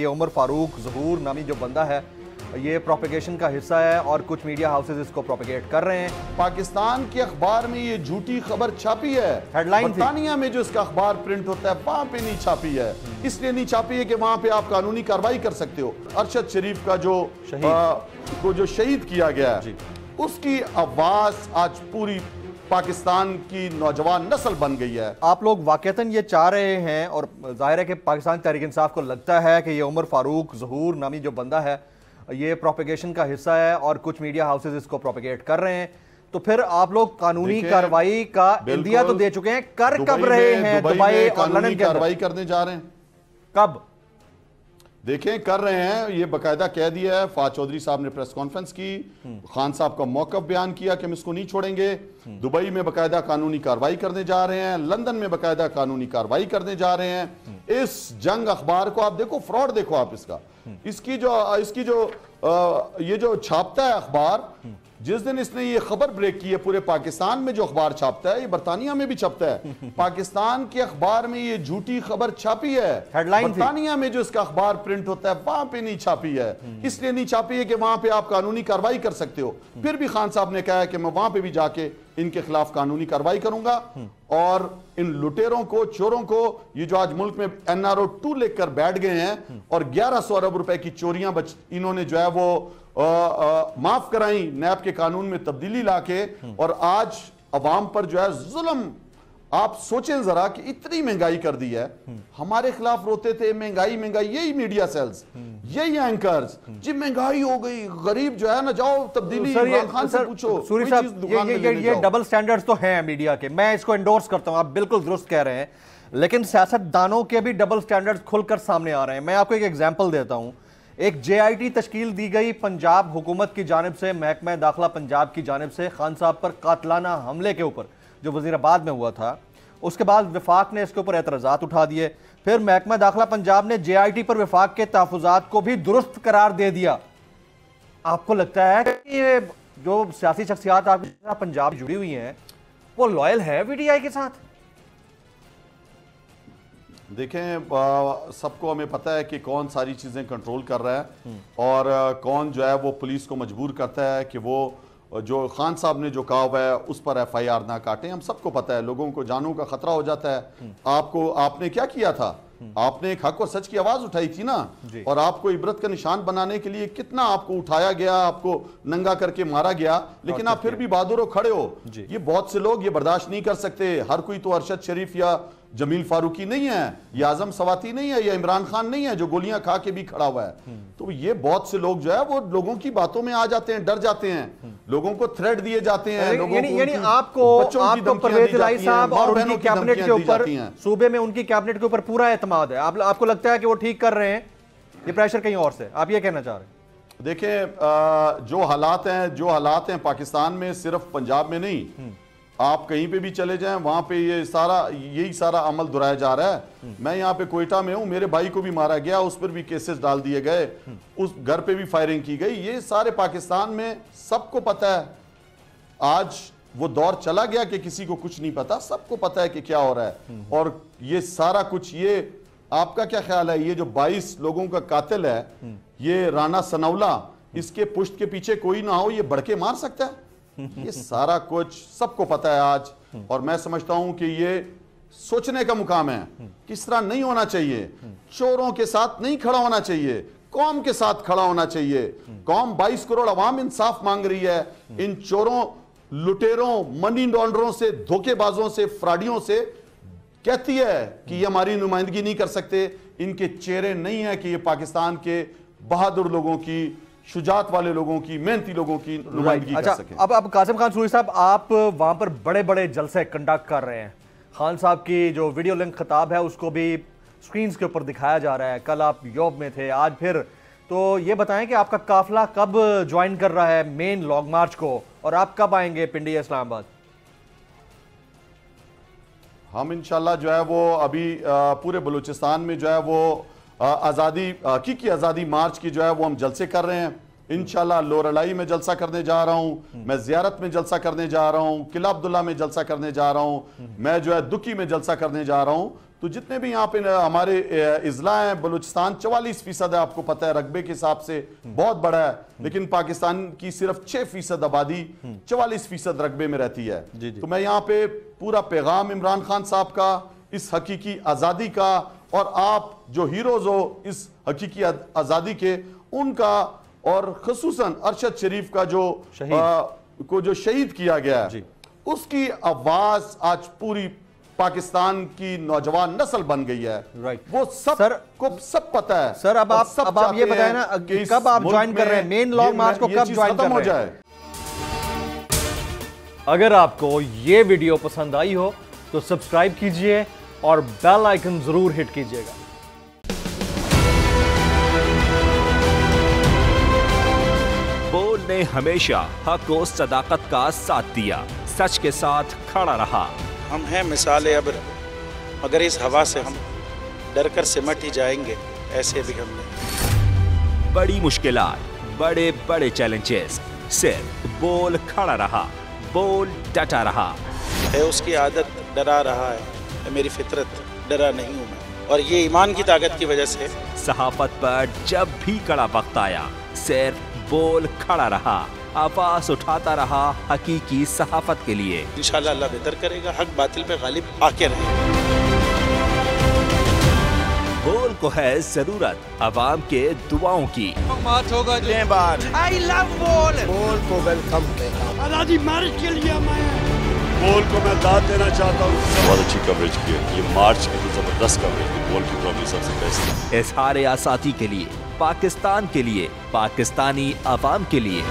ये उमर फारूक ज़हूर नामी जो बंदा है ये प्रोपेगेशन का हिस्सा है और कुछ मीडिया हाउसेज इसको प्रोपेगेट कर रहे हैं। पाकिस्तान के अखबार में ये झूठी खबर छापी है, हेडलाइन ब्रिटानिया में जो इसका अखबार प्रिंट होता है वहां पे नहीं छापी है, इसलिए नहीं छापी है कि वहां पे आप कानूनी कार्रवाई कर सकते हो। अरशद शरीफ का जो शहीद किया गया है उसकी आवाज आज पूरी पाकिस्तान की नौजवान नस्ल बन गई है। आप लोग वाकईतन ये चाह रहे हैं और जाहिर है कि पाकिस्तान तहरीक इंसाफ को लगता है कि ये उमर फारूक ज़हूर नामी जो बंदा है ये प्रोपेगेशन का हिस्सा है और कुछ मीडिया हाउसेज इसको प्रोपेगेट कर रहे हैं, तो फिर आप लोग कानूनी कार्रवाई का इंडिया तो दे चुके हैं, कर कब रहे हैं दुबई और लंदन के कार्रवाई करने जा रहे हैं, कब देखें कर रहे हैं। ये बाकायदा कह दिया है, फैज़ चौधरी साहब ने प्रेस कॉन्फ्रेंस की, खान साहब का मौकफ बयान किया कि हम इसको नहीं छोड़ेंगे। दुबई में बाकायदा कानूनी कार्रवाई करने जा रहे हैं, लंदन में बाकायदा कानूनी कार्रवाई करने जा रहे हैं। इस जंग अखबार को आप देखो, फ्रॉड देखो आप इसका, ये जो छापता है अखबार, जिस दिन इसने ये खबर ब्रेक की है पूरे पाकिस्तान में जो अखबार छापता है, ये बर्तानिया में भी छपता है। पाकिस्तान के अखबार में ये झूठी खबर छापी है, हेडलाइन बर्तानिया में जो इसका अखबार प्रिंट होता है वहां पे नहीं छापी है, इसलिए नहीं छापी है कि वहां पे आप कानूनी कार्रवाई कर सकते हो। फिर भी खान साहब ने कहा है कि मैं वहां पे भी जाके इनके खिलाफ कानूनी कार्रवाई करूंगा और इन लुटेरों को, चोरों को, ये जो आज मुल्क में NRO 2 लेकर बैठ गए हैं और 1100 अरब रुपए की चोरियां इन्होंने जो है वो माफ कराई नैब के कानून में तब्दीली लाके, और आज अवाम पर जो है जुल्म। आप सोचें जरा कि इतनी महंगाई कर दी है, हमारे खिलाफ रोते थे महंगाई महंगाई, यही मीडिया सेल्स, यही एंकर्स, जी महंगाई हो गई, गरीब जो है ना जाओ तब्दीली इमरान खान से पूछो। सूरी साहब ये डबल स्टैंडर्ड्स तो हैं मीडिया के, मैं इसको एंडोर्स करता हूं, आप बिल्कुल दुरुस्त कह रहे हैं, लेकिन सियासतदानों के भी डबल स्टैंडर्ड्स खुलकर सामने आ रहे हैं। मैं आपको एक एग्जाम्पल देता हूँ, एक JIT तश्कील दी गई पंजाब हुकूमत की जानिब से, महकमा दाखिला पंजाब की जानिब से खान साहब पर कातलाना हमले के ऊपर जो वजीराबाद में हुआ था, उसके बाद विफाक ने इसके ऊपर एतराज़ात उठा दिए, फिर महकमा दाखिला पंजाब ने JIT पर विफाक के तहफ़ुज़ात को भी दुरुस्त करार दे दिया। आपको लगता है कि ये जो सियासी शख्सियात आपके साथ पंजाब जुड़ी हुई हैं वो लॉयल है VDI के साथ? देखें सबको हमें पता है कि कौन सारी चीज़ें कंट्रोल कर रहा है और कौन जो है वो पुलिस को मजबूर करता है कि वो जो खान साहब ने जो कहा हुआ है उस पर FIR ना काटें। हम सबको पता है, लोगों को जानों का खतरा हो जाता है। आपको, आपने क्या किया था? आपने एक हक और सच की आवाज़ उठाई थी ना, और आपको इबरत का निशान बनाने के लिए कितना आपको उठाया गया, आपको नंगा करके मारा गया, लेकिन आप फिर भी बहादुर हो, खड़े हो। ये बहुत से लोग ये बर्दाश्त नहीं कर सकते। हर कोई तो अरशद शरीफ या जमील फारूकी नहीं है, या आजम सवाती नहीं है, या इमरान खान नहीं है जो गोलियां खा के भी खड़ा हुआ है। तो ये बहुत से लोग जो है वो लोगों की बातों में आ जाते हैं, डर जाते हैं, लोगों को थ्रेट दिए जाते हैं। यानी आपको परवेज इलाही साहब और उनकी कैबिनेट के ऊपर, सूबे में उनकी कैबिनेट के ऊपर पूरा एतमाद है। आपको लगता है कि वो ठीक कर रहे हैं, ये प्रेशर कहीं और से, आप ये कहना चाह रहे हैं? देखिए जो हालात हैं पाकिस्तान में, सिर्फ पंजाब में नहीं, आप कहीं पे भी चले जाएं वहां पे यही सारा अमल दुहराया जा रहा है। मैं यहाँ पे कोयटा में हूँ, मेरे भाई को भी मारा गया, उस पर भी केसेस डाल दिए गए, उस घर पे भी फायरिंग की गई। ये सारे पाकिस्तान में सबको पता है। आज वो दौर चला गया कि किसी को कुछ नहीं पता, सबको पता है कि क्या हो रहा है। और ये सारा कुछ, ये आपका क्या ख्याल है, ये जो 22 लोगों का कातिल है, ये राना सनौला, इसके पुष्ट के पीछे कोई ना हो, ये भड़के मार सकता है? ये सारा कुछ सबको पता है आज। और मैं समझता हूं कि ये सोचने का मुकाम है, किस तरह नहीं होना चाहिए, चोरों के साथ नहीं खड़ा होना चाहिए, कौम के साथ खड़ा होना चाहिए। कौम, 22 करोड़ अवाम इंसाफ मांग रही है। इन चोरों, लुटेरों, मनी लॉन्ड्रों से, धोखेबाजों से, फ्राडियों से कहती है कि ये हमारी नुमाइंदगी नहीं कर सकते, इनके चेहरे नहीं है कि ये पाकिस्तान के बहादुर लोगों की, शुजात वाले लोगों की, मेहनती लोगों की नुमाइंदगी कर सके। अब कासिम खान सूरी साहब, आप वहां पर बड़े बड़े जलसे कंडक्ट कर रहे हैं, खान साहब की जो वीडियो लिंक खिताब है उसको भी स्क्रीन्स के ऊपर दिखाया जा रहा है, कल आप यूरोप में थे, आज फिर, तो ये बताएं कि आपका काफिला कब ज्वाइन कर रहा है मेन लॉन्ग मार्च को और आप कब आएंगे पिंडी इस्लामाबाद? हम इंशाल्लाह जो है वो अभी पूरे बलूचिस्तान में जो है वो आज़ादी मार्च की जो है वो हम जलसे कर रहे हैं। इंशाल्लाह लोरलाई में जलसा करने जा रहा हूँ, मैं ज़ियारत में जलसा करने जा रहा हूँ, किला अब्दुल्ला में जलसा करने जा रहा हूँ, मैं जो है दुकी में जलसा करने जा रहा हूँ। तो जितने भी यहाँ पे हमारे इजला हैं, बलूचिस्तान 44% है, आपको पता है रकबे के हिसाब से बहुत बड़ा है, लेकिन पाकिस्तान की सिर्फ 6% आबादी 44% रकबे में रहती है। तो मैं यहाँ पे पूरा पैगाम इमरान खान साहब का, इस हकीकी आज़ादी का, और आप जो हीरोज हो इस हकीकी आज़ादी के, उनका, और खसूसन अरशद शरीफ का जो को जो शहीद किया गया है, उसकी आवाज़ आज पूरी पाकिस्तान की नौजवान नस्ल बन गई है। वो सब पता है। सर अब आप ये बताएं ना कि कब आप ज्वाइन कर रहे हैं मेन लॉन्ग मार्च को, कब ज्वाइन कर रहे हैं? अगर आपको ये वीडियो पसंद आई हो तो सब्सक्राइब कीजिए और बेल आइकन जरूर हिट कीजिएगा। बोल ने हमेशा हक और सदाकत का साथ दिया, सच के साथ खड़ा रहा। हम हैं मिसाले अब्र, मगर इस हवा से हम डरकर सिमट ही जाएंगे, ऐसे भी हम नहीं। बड़ी मुश्किलात, बड़े बड़े चैलेंजेस, सिर्फ बोल खड़ा रहा, बोल डटा रहा। है उसकी आदत डरा रहा है, मेरी फितरत डरा नहीं हूँ मैं, और ये ईमान की ताकत की वजह से। सहाफत पर जब भी कड़ा वक्त आया, सिर्फ बोल खड़ा रहा, आवाज उठाता रहा हकीकी सहाफत के लिए। इंशाल्लाह अल्लाह बेहतर करेगा, हक बातिल पे गालिब आके रहेगा। बोल को है जरूरत आवाम के दुआओं की। मार्च होगा जितने बार। आई लव बोल। बोल को वेलकम करेगा। आजादी मार्च के लिए मैं बोल को मैं दाद देना चाहता हूँ। बहुत अच्छी कवरेज की है ये मार्च, इतनी जबरदस्त कवरेज की बोल की प्रॉब्लम सबसे बेस्ट। इज़हार आज़ादी के लिए, पाकिस्तान के लिए, पाकिस्तानी आवाम के लिए।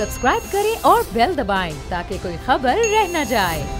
सब्सक्राइब करें और बेल दबाएं ताकि कोई खबर रह न जाए।